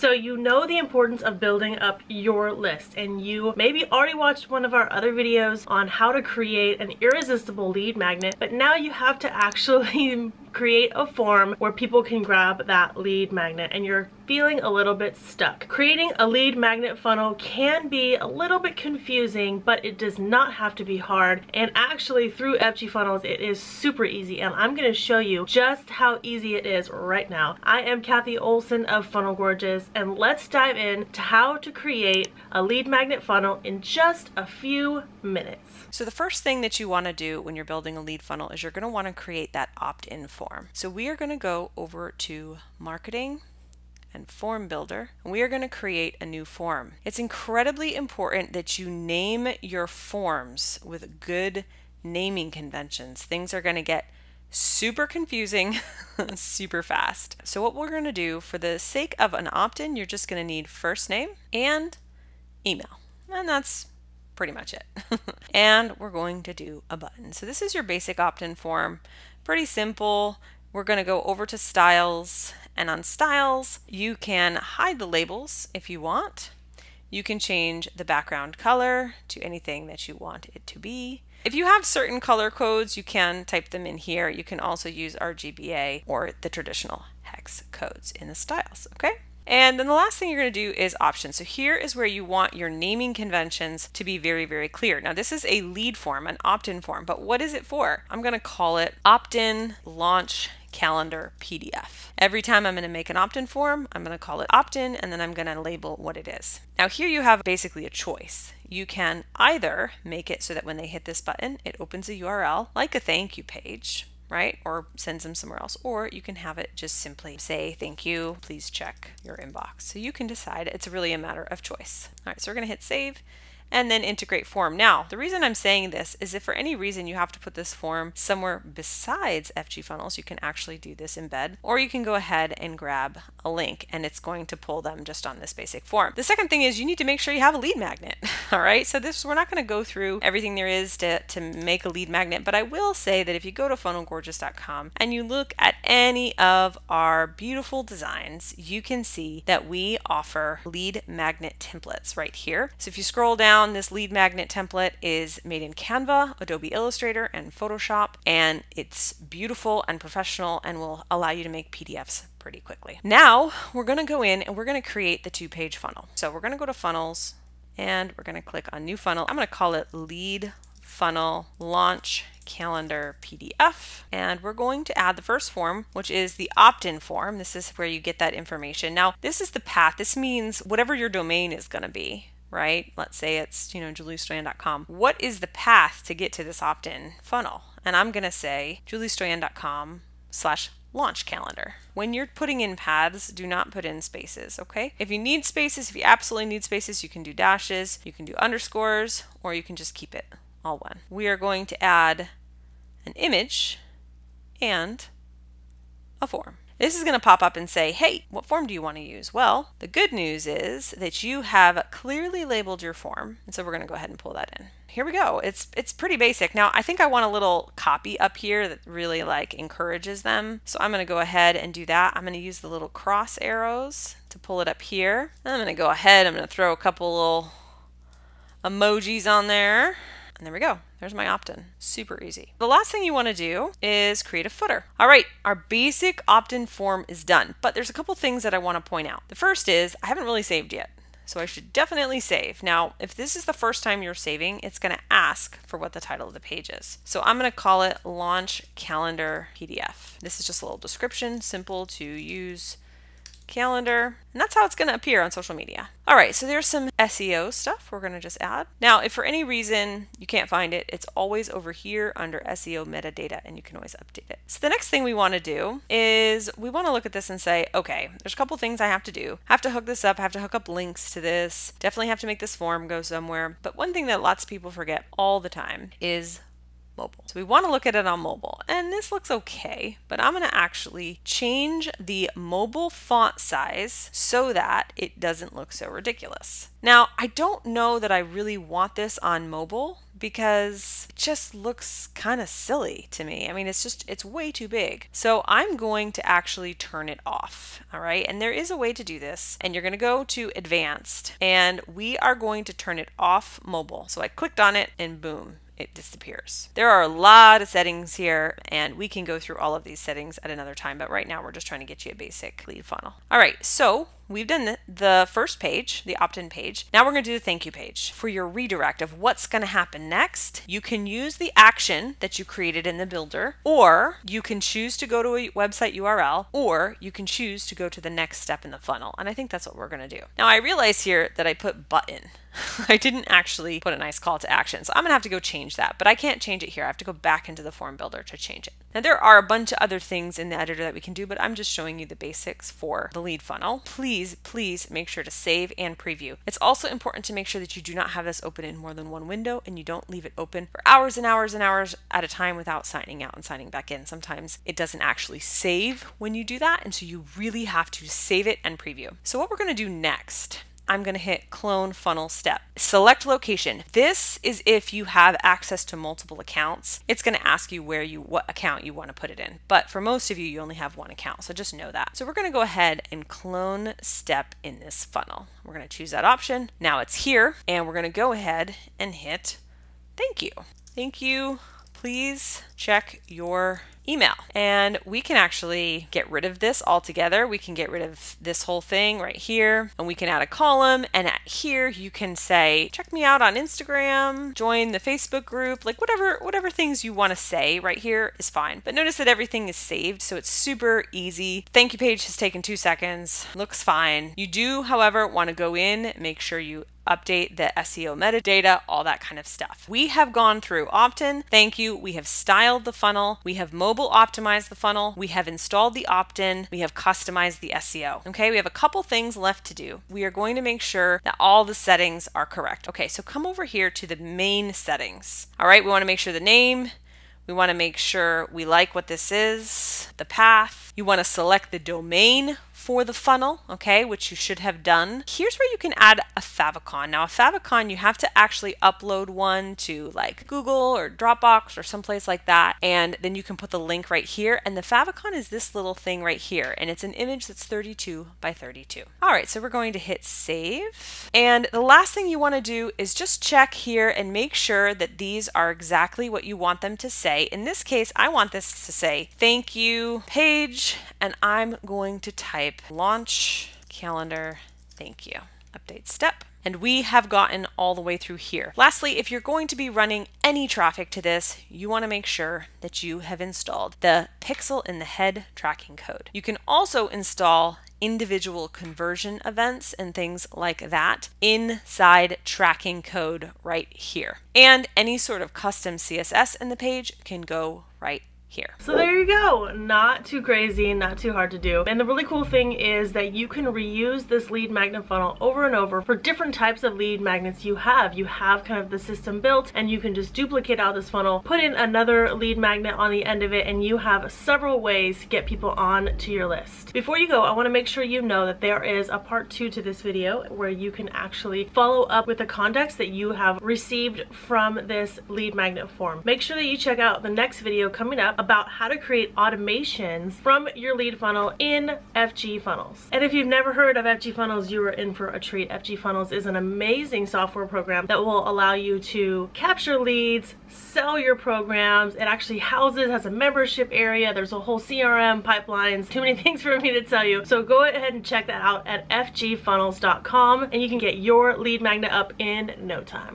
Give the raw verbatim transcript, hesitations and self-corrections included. So you know the importance of building up your list, and you maybe already watched one of our other videos on how to create an irresistible lead magnet, but now you have to actually create a form where people can grab that lead magnet and you're feeling a little bit stuck. Creating a lead magnet funnel can be a little bit confusing, but it does not have to be hard. And actually through F G Funnels, it is super easy, and I'm gonna show you just how easy it is right now. I am Cathy Olson of Funnel Gorgeous, and let's dive in to how to create a lead magnet funnel in just a few minutes. So the first thing that you wanna do when you're building a lead funnel is you're gonna wanna create that opt-in form. So we are gonna go over to Marketing and Form Builder, and we are going to create a new form. It's incredibly important that you name your forms with good naming conventions. Things are going to get super confusing super fast. So what we're going to do, for the sake of an opt-in, you're just going to need first name and email, and that's pretty much it. And we're going to do a button. So this is your basic opt-in form. Pretty simple. We're going to go over to Styles, and on Styles, you can hide the labels if you want. You can change the background color to anything that you want it to be. If you have certain color codes, you can type them in here. You can also use R G B A or the traditional hex codes in the Styles, okay? And then the last thing you're going to do is options. So here is where you want your naming conventions to be very, very clear. Now this is a lead form, an opt-in form, but what is it for? I'm going to call it opt-in launch calendar P D F. Every time I'm going to make an opt-in form, I'm going to call it opt-in, and then I'm going to label what it is. Now here you have basically a choice. You can either make it so that when they hit this button, it opens a U R L like a thank you page, right? Or sends them somewhere else. Or you can have it just simply say, thank you, please check your inbox. So you can decide. It's really a matter of choice. All right, so we're going to hit save and then integrate form. Now, the reason I'm saying this is if for any reason you have to put this form somewhere besides F G Funnels, you can actually do this embed, or you can go ahead and grab a link and it's going to pull them just on this basic form. The second thing is you need to make sure you have a lead magnet. All right, so this, we're not gonna go through everything there is to, to make a lead magnet, but I will say that if you go to funnel gorgeous dot com and you look at any of our beautiful designs, you can see that we offer lead magnet templates right here. So if you scroll down, this lead magnet template is made in Canva, Adobe Illustrator, and Photoshop, and it's beautiful and professional and will allow you to make P D Fs pretty quickly. Now we're going to go in and we're going to create the two-page funnel. So we're going to go to Funnels and we're going to click on New Funnel. I'm going to call it Lead Funnel Launch Calendar P D F, and we're going to add the first form, which is the opt-in form. This is where you get that information. Now this is the path. This means whatever your domain is going to be, right? Let's say it's, you know, julie stoyan dot com. What is the path to get to this opt-in funnel? And I'm going to say julie stoyan dot com slash launch calendar. When you're putting in paths, do not put in spaces, okay? If you need spaces, if you absolutely need spaces, you can do dashes, you can do underscores, or you can just keep it all one. We are going to add an image and a form. This is going to pop up and say, hey, what form do you want to use? Well, the good news is that you have clearly labeled your form. And so we're going to go ahead and pull that in. Here we go. It's it's pretty basic. Now, I think I want a little copy up here that really like encourages them. So I'm going to go ahead and do that. I'm going to use the little cross arrows to pull it up here. And I'm going to go ahead. I'm going to throw a couple little emojis on there. And there we go. There's my opt-in. Super easy. The last thing you want to do is create a footer. All right, our basic opt-in form is done, but there's a couple things that I want to point out. The first is I haven't really saved yet, so I should definitely save. Now, if this is the first time you're saving, it's going to ask for what the title of the page is. So I'm going to call it Launch Calendar P D F. This is just a little description, simple to use calendar, and that's how it's going to appear on social media. All right, so there's some S E O stuff we're going to just add. Now, if for any reason you can't find it, it's always over here under S E O metadata, and you can always update it. So the next thing we want to do is we want to look at this and say, okay, there's a couple things I have to do. I have to hook this up. I have to hook up links to this. Definitely have to make this form go somewhere. But one thing that lots of people forget all the time is mobile. So we want to look at it on mobile, and this looks okay, but I'm going to actually change the mobile font size so that it doesn't look so ridiculous. Now, I don't know that I really want this on mobile because it just looks kind of silly to me. I mean, it's just, it's way too big. So I'm going to actually turn it off. All right. And there is a way to do this, and you're going to go to advanced, and we are going to turn it off mobile. So I clicked on it and boom, it disappears. There are a lot of settings here, and we can go through all of these settings at another time, but right now we're just trying to get you a basic lead funnel. All right, so we've done the first page, the opt-in page. Now we're gonna do the thank you page for your redirect of what's gonna happen next. You can use the action that you created in the builder, or you can choose to go to a website U R L, or you can choose to go to the next step in the funnel. And I think that's what we're gonna do. Now I realize here that I put button. I didn't actually put a nice call to action. So I'm gonna have to go change that, but I can't change it here. I have to go back into the form builder to change it. Now there are a bunch of other things in the editor that we can do, but I'm just showing you the basics for the lead funnel. Please Please, please make sure to save and preview. It's also important to make sure that you do not have this open in more than one window, and you don't leave it open for hours and hours and hours at a time without signing out and signing back in. Sometimes it doesn't actually save when you do that, and so you really have to save it and preview. So what we're going to do next, I'm going to hit clone funnel step. Select location. This is if you have access to multiple accounts. It's going to ask you where you, what account you want to put it in. But for most of you, you only have one account. So just know that. So we're going to go ahead and clone step in this funnel. We're going to choose that option. Now it's here, and we're going to go ahead and hit thank you. Thank you. Please check your email. And we can actually get rid of this altogether. We can get rid of this whole thing right here, and we can add a column, and at here you can say, check me out on Instagram, join the Facebook group, like whatever, whatever things you want to say right here is fine. But notice that everything is saved, so it's super easy. Thank you page has taken two seconds, looks fine. You do, however, want to go in, make sure you update the S E O metadata, all that kind of stuff. We have gone through opt-in, thank you, we have styled the funnel, we have mobile optimized the funnel, we have installed the opt-in, we have customized the S E O. Okay, we have a couple things left to do. We are going to make sure that all the settings are correct. Okay, so come over here to the main settings. All right, we want to make sure the name, we want to make sure we like what this is, the path. You want to select the domain for the funnel, okay, which you should have done. Here's where you can add a favicon. Now a favicon, you have to actually upload one to like Google or Dropbox or someplace like that, and then you can put the link right here, and the favicon is this little thing right here, and it's an image that's thirty-two by thirty-two. All right, so we're going to hit save, and the last thing you want to do is just check here and make sure that these are exactly what you want them to say. In this case, I want this to say thank you page, and I'm going to type launch calendar thank you. Update step. And we have gotten all the way through here. Lastly, if you're going to be running any traffic to this, you want to make sure that you have installed the pixel in the head tracking code. You can also install individual conversion events and things like that inside tracking code right here. And any sort of custom C S S in the page can go right here. So there you go. Not too crazy, not too hard to do. And the really cool thing is that you can reuse this lead magnet funnel over and over for different types of lead magnets you have. You have kind of the system built, and you can just duplicate out this funnel, put in another lead magnet on the end of it, and you have several ways to get people on to your list. Before you go, I want to make sure you know that there is a part two to this video where you can actually follow up with the contacts that you have received from this lead magnet form. Make sure that you check out the next video coming up about how to create automations from your lead funnel in F G Funnels. And if you've never heard of F G Funnels, you are in for a treat. F G Funnels is an amazing software program that will allow you to capture leads, sell your programs. It actually houses, has a membership area. There's a whole C R M, pipelines, too many things for me to tell you. So go ahead and check that out at f g funnels dot com, and you can get your lead magnet up in no time.